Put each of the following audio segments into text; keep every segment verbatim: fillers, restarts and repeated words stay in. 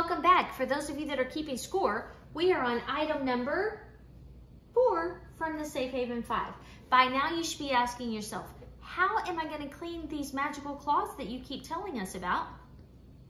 welcome back. For those of you that are keeping score, we are on item number four from the Safe Haven five. By now you should be asking yourself, how am I going to clean these magical cloths that you keep telling us about?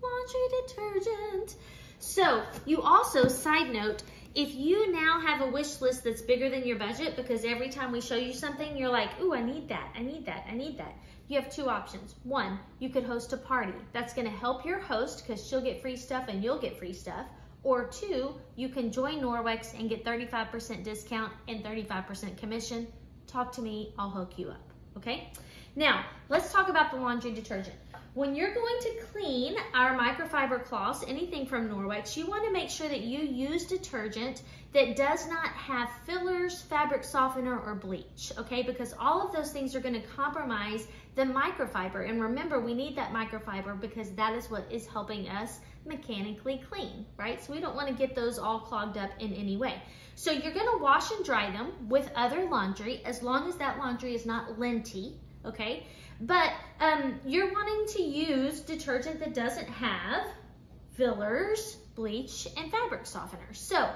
Laundry detergent. So you also, side note, if you now have a wish list that's bigger than your budget, because every time we show you something, you're like, ooh, I need that, I need that, I need that. You have two options. One, you could host a party. That's gonna help your host because she'll get free stuff and you'll get free stuff. Or two, you can join Norwex and get thirty-five percent discount and thirty-five percent commission. Talk to me, I'll hook you up, okay? Now, let's talk about the laundry detergent. When you're going to clean our microfiber cloths, anything from Norwex, you want to make sure that you use detergent that does not have fillers, fabric softener, or bleach, okay? Because all of those things are going to compromise the microfiber. And remember, we need that microfiber because that is what is helping us mechanically clean, right? So we don't want to get those all clogged up in any way. So you're going to wash and dry them with other laundry, as long as that laundry is not linty, okay? But um, you're wanting to use detergent that doesn't have fillers, bleach, and fabric softener. So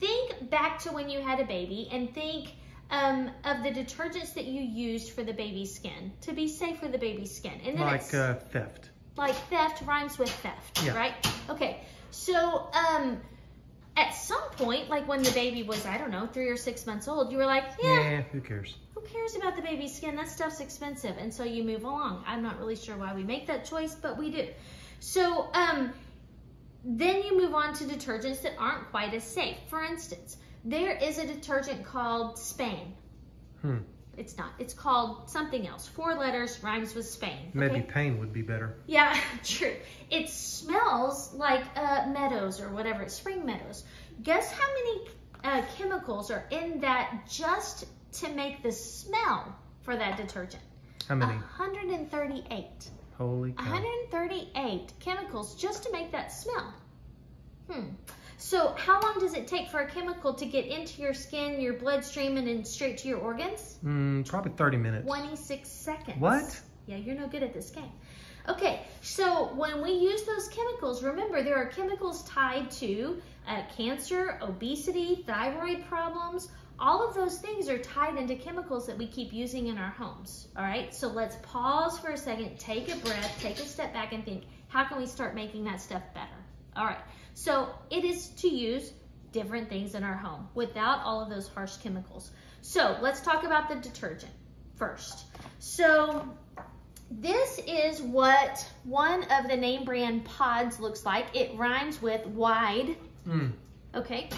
think back to when you had a baby and think um, of the detergents that you used for the baby's skin, to be safe for the baby's skin. And then like uh, theft. Like theft rhymes with theft, yeah. Right? Okay, so um, at some point, like when the baby was, I don't know, three or six months old, you were like, yeah, yeah who cares? Who cares about the baby's skin? That stuff's expensive. And so you move along. I'm not really sure why we make that choice, but we do. So um, then you move on to detergents that aren't quite as safe. For instance, there is a detergent called Spain. Hmm. It's not. It's called something else. Four letters, rhymes with Spain. Maybe okay? Pain would be better. Yeah, true. It smells like uh, meadows or whatever. It's spring meadows. Guess how many uh, chemicals are in that just to make the smell for that detergent? How many? one hundred thirty-eight. Holy cow. one hundred thirty-eight chemicals just to make that smell. Hmm. So how long does it take for a chemical to get into your skin, your bloodstream, and then straight to your organs? Mm, probably thirty minutes. twenty-six seconds. What? Yeah, you're no good at this game. Okay, so when we use those chemicals, remember there are chemicals tied to uh, cancer, obesity, thyroid problems. All of those things are tied into chemicals that we keep using in our homes, all right? So let's pause for a second, take a breath, take a step back and think, how can we start making that stuff better? All right, so it is to use different things in our home without all of those harsh chemicals. So let's talk about the detergent first. So this is what one of the name brand pods looks like. It rhymes with wide, mm. Okay?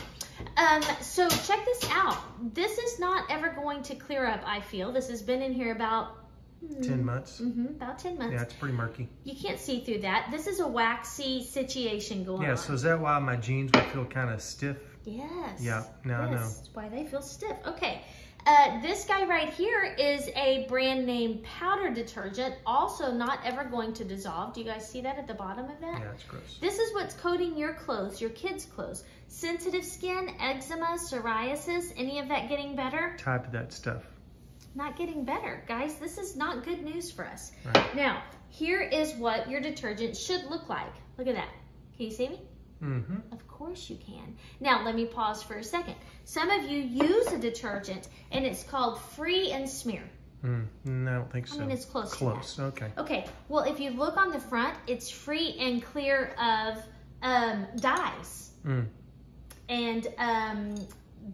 Um, so check this out. This is not ever going to clear up, I feel. This has been in here about ten months. Mm-hmm, about ten months. Yeah, it's pretty murky. You can't see through that. This is a waxy situation going on. Yeah, so is that why my jeans would feel kind of stiff? Yes. Yeah, now yes, I know. That's why they feel stiff. Okay. Uh, this guy right here is a brand name powder detergent, also not ever going to dissolve. Do you guys see that at the bottom of that? Yeah, it's gross. This is what's coating your clothes, your kids' clothes. Sensitive skin, eczema, psoriasis, any of that getting better? Tied to that stuff. Not getting better, guys. This is not good news for us. Right. Now, here is what your detergent should look like. Look at that. Can you see me? Mm-hmm. Of course you can. Now, let me pause for a second. Some of you use a detergent, and it's called free and smear. Mm, no, I don't think so. I mean, it's close. Close, to that. Okay. Okay, well, if you look on the front, it's free and clear of um, dyes. Mm. And um,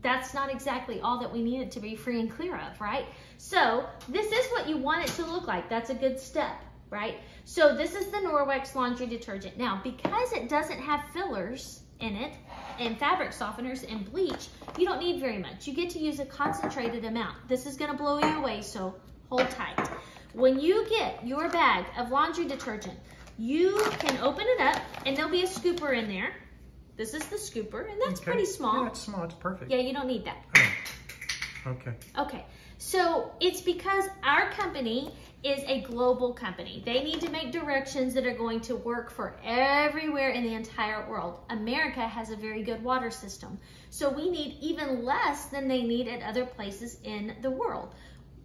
that's not exactly all that we need it to be free and clear of, right? So this is what you want it to look like. That's a good step, right? So this is the Norwex laundry detergent. Now, because it doesn't have fillers in it and fabric softeners and bleach, you don't need very much. You get to use a concentrated amount. This is going to blow you away, so hold tight. When you get your bag of laundry detergent, you can open it up, and there'll be a scooper in there. This is the scooper, and that's okay. Pretty small. Yeah, that's small. It's perfect. Yeah, you don't need that. Oh. Okay. Okay. So it's because our company is a global company. They need to make directions that are going to work for everywhere in the entire world. America has a very good water system, so we need even less than they need at other places in the world.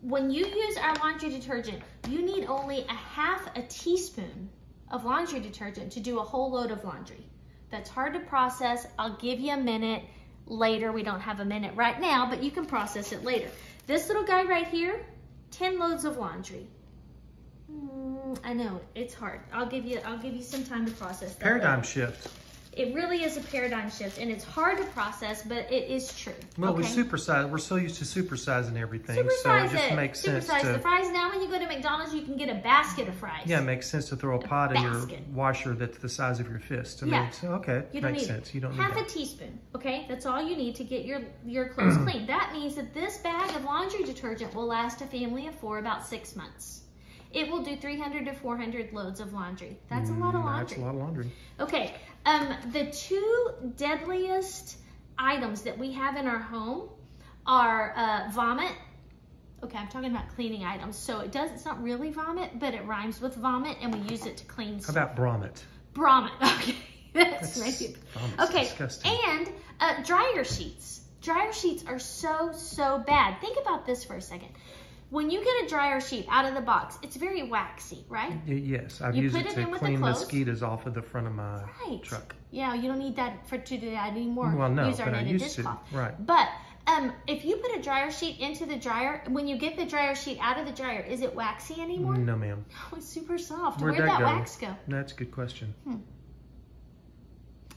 When you use our laundry detergent, you need only a half a teaspoon of laundry detergent to do a whole load of laundry. that's hard to process. I'll give you a minute later. We don't have a minute right now, but you can process it later. This little guy right here, ten loads of laundry. Mm, I know, it's hard. I'll give you I'll give you some time to process that. Paradigm later. Shift. It really is a paradigm shift, and it's hard to process, but it is true. Well, okay? we supersize. We're so used to supersizing everything, supersize so it just it. makes supersize sense to... Supersize the fries. Now when you go to McDonald's, you can get a basket of fries. Yeah, it makes sense to throw a, a pot basket. in your washer that's the size of your fist. I yeah. Mean, so, okay, you don't makes need sense. It. You don't Half need Half a teaspoon, okay? That's all you need to get your, your clothes clean. That means that this bag of laundry detergent will last a family of four about six months. It will do three hundred to four hundred loads of laundry. That's mm, a lot of laundry. That's a lot of laundry. Okay. Um, the two deadliest items that we have in our home are uh, vomit. Okay, I'm talking about cleaning items. So it does, it's not really vomit, but it rhymes with vomit, and we use it to clean stuff. How about bromid? Bromid. Okay. That's, That's right. Okay. Disgusting. And uh, dryer sheets. Dryer sheets are so, so bad. Think about this for a second. When you get a dryer sheet out of the box, it's very waxy, right? Yes, I've you used it, it to clean mosquitoes off of the front of my right. truck. Yeah, you don't need that for to do that anymore. Well, no, Use our but I used to. Right. But um, if you put a dryer sheet into the dryer, when you get the dryer sheet out of the dryer, is it waxy anymore? No, ma'am. No, it's super soft. Where'd, Where'd that, that go? wax go? That's a good question. Hmm.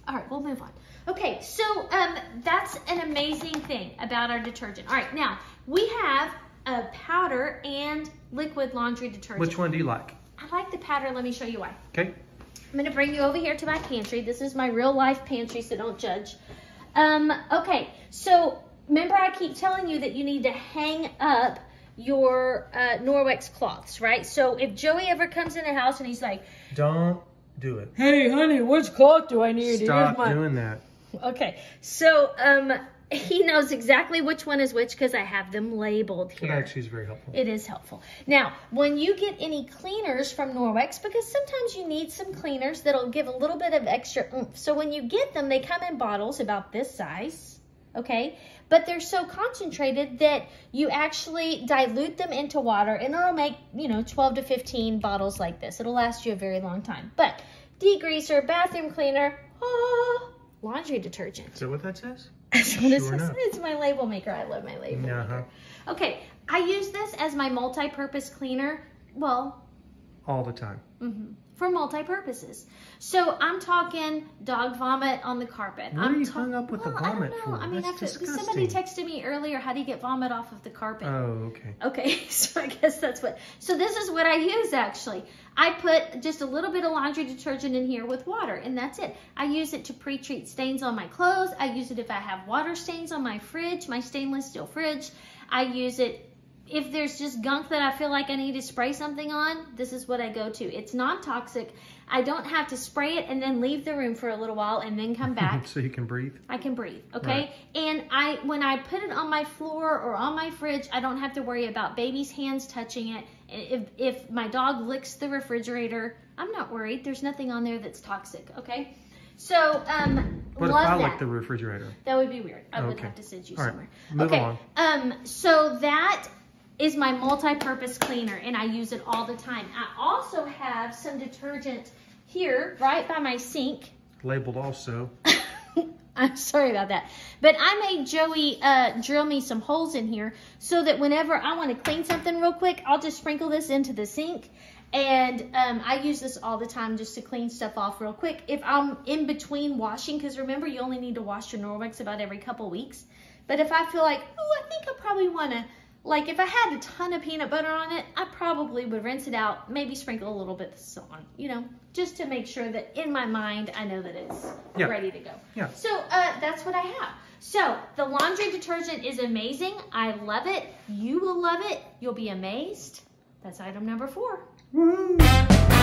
All right, we'll move on. Okay, so um, that's an amazing thing about our detergent. All right, now we have a powder and liquid laundry detergent. Which one do you like? I like the powder. Let me show you why. Okay. I'm going to bring you over here to my pantry. This is my real life pantry, so don't judge. Um, okay. So remember I keep telling you that you need to hang up your uh, Norwex cloths, right? So if Joey ever comes in the house and he's like, don't do it. Hey, honey, which cloth do I need? Stop my... doing that. Okay. So, um... he knows exactly which one is which because I have them labeled here. It actually is very helpful. It is helpful. Now, when you get any cleaners from Norwex, because sometimes you need some cleaners that'll give a little bit of extra oomph. So when you get them, they come in bottles about this size, okay? But they're so concentrated that you actually dilute them into water, and it'll make, you know, twelve to fifteen bottles like this. It'll last you a very long time. But degreaser, bathroom cleaner, oh, laundry detergent. Is that what that says? Sure it's my label maker. I love my label uh-huh. maker. Okay, I use this as my multi-purpose cleaner. Well, all the time. Mm-hmm. For multi-purposes. So I'm talking dog vomit on the carpet. What I'm are you hung up with well, the vomit I don't know. for? I mean, That's after, somebody texted me earlier, how do you get vomit off of the carpet? Oh, okay. Okay, so I guess that's what. So this is what I use, actually. I put just a little bit of laundry detergent in here with water, and that's it. I use it to pre-treat stains on my clothes. I use it if I have water stains on my fridge, my stainless steel fridge. I use it if there's just gunk that I feel like I need to spray something on. This is what I go to. It's non-toxic. I don't have to spray it and then leave the room for a little while and then come back. So you can breathe? I can breathe, okay? Right. And I, when I put it on my floor or on my fridge, I don't have to worry about baby's hands touching it. If, if my dog licks the refrigerator, I'm not worried. There's nothing on there that's toxic, okay? So, um, what love if I that. like the refrigerator? That would be weird. I okay. would have to send you All somewhere. Right. Move okay. along. Um, so that is my multi-purpose cleaner, and I use it all the time. I also have some detergent here right by my sink. Labeled also. I'm sorry about that. But I made Joey uh, drill me some holes in here so that whenever I want to clean something real quick, I'll just sprinkle this into the sink. And um, I use this all the time just to clean stuff off real quick. If I'm in between washing, because remember, you only need to wash your Norwex about every couple weeks. But if I feel like, oh, I think I probably want to, like if I had a ton of peanut butter on it, I probably would rinse it out, maybe sprinkle a little bit of salt on, you know, just to make sure that in my mind, I know that it's yeah. ready to go. Yeah. So uh, that's what I have. So the laundry detergent is amazing. I love it. You will love it. You'll be amazed. That's item number four. Woo-hoo.